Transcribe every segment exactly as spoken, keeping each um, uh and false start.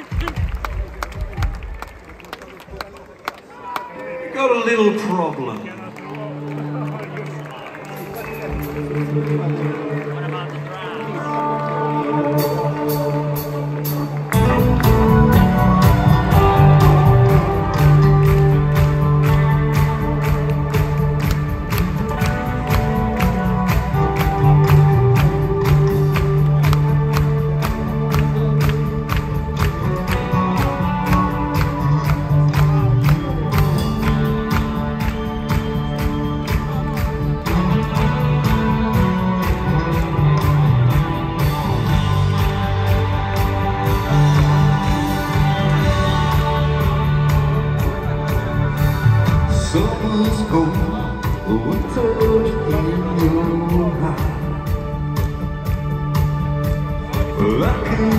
We've got a little problem. What about the summer's cold, winter's in your eyes. I can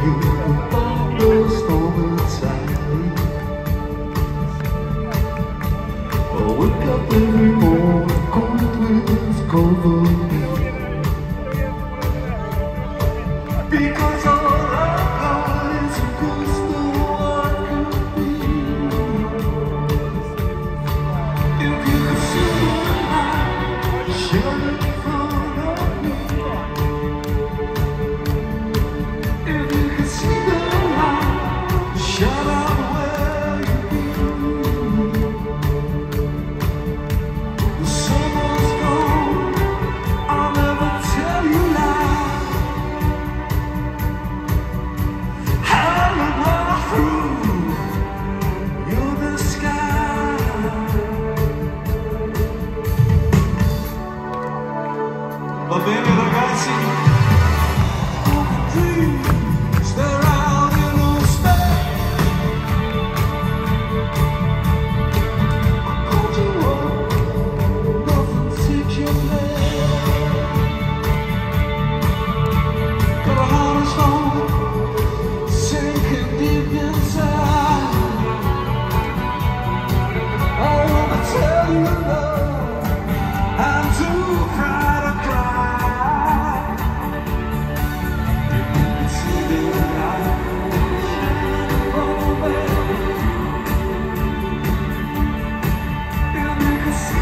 feel above the storm inside. I wake up every morning, cold winds cover me, because I see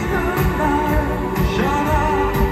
the light shine out.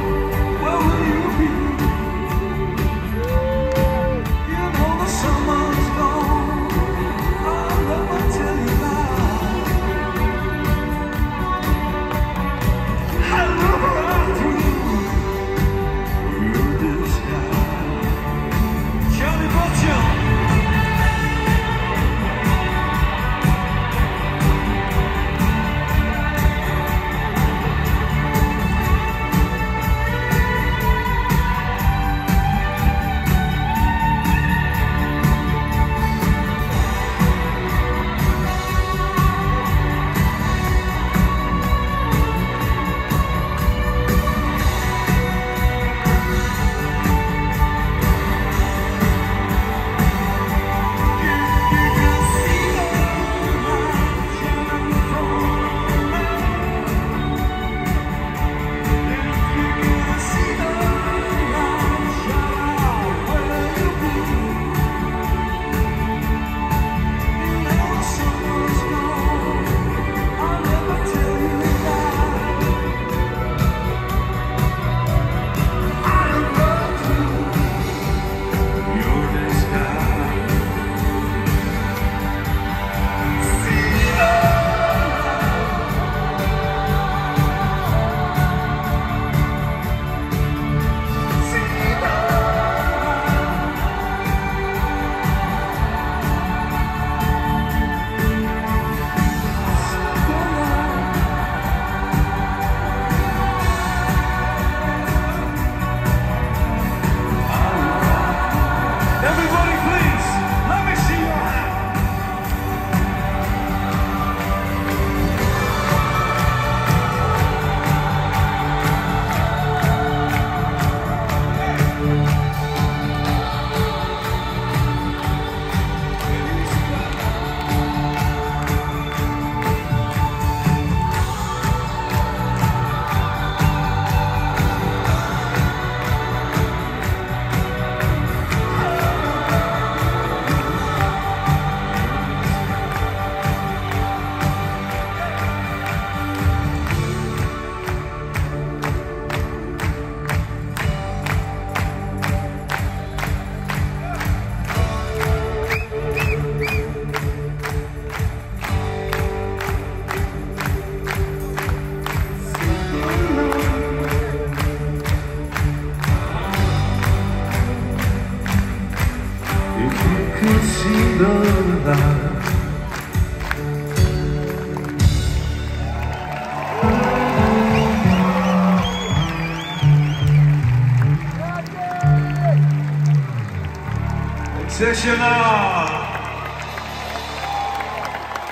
Session on!